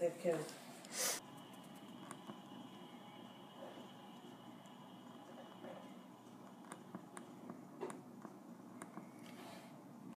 that can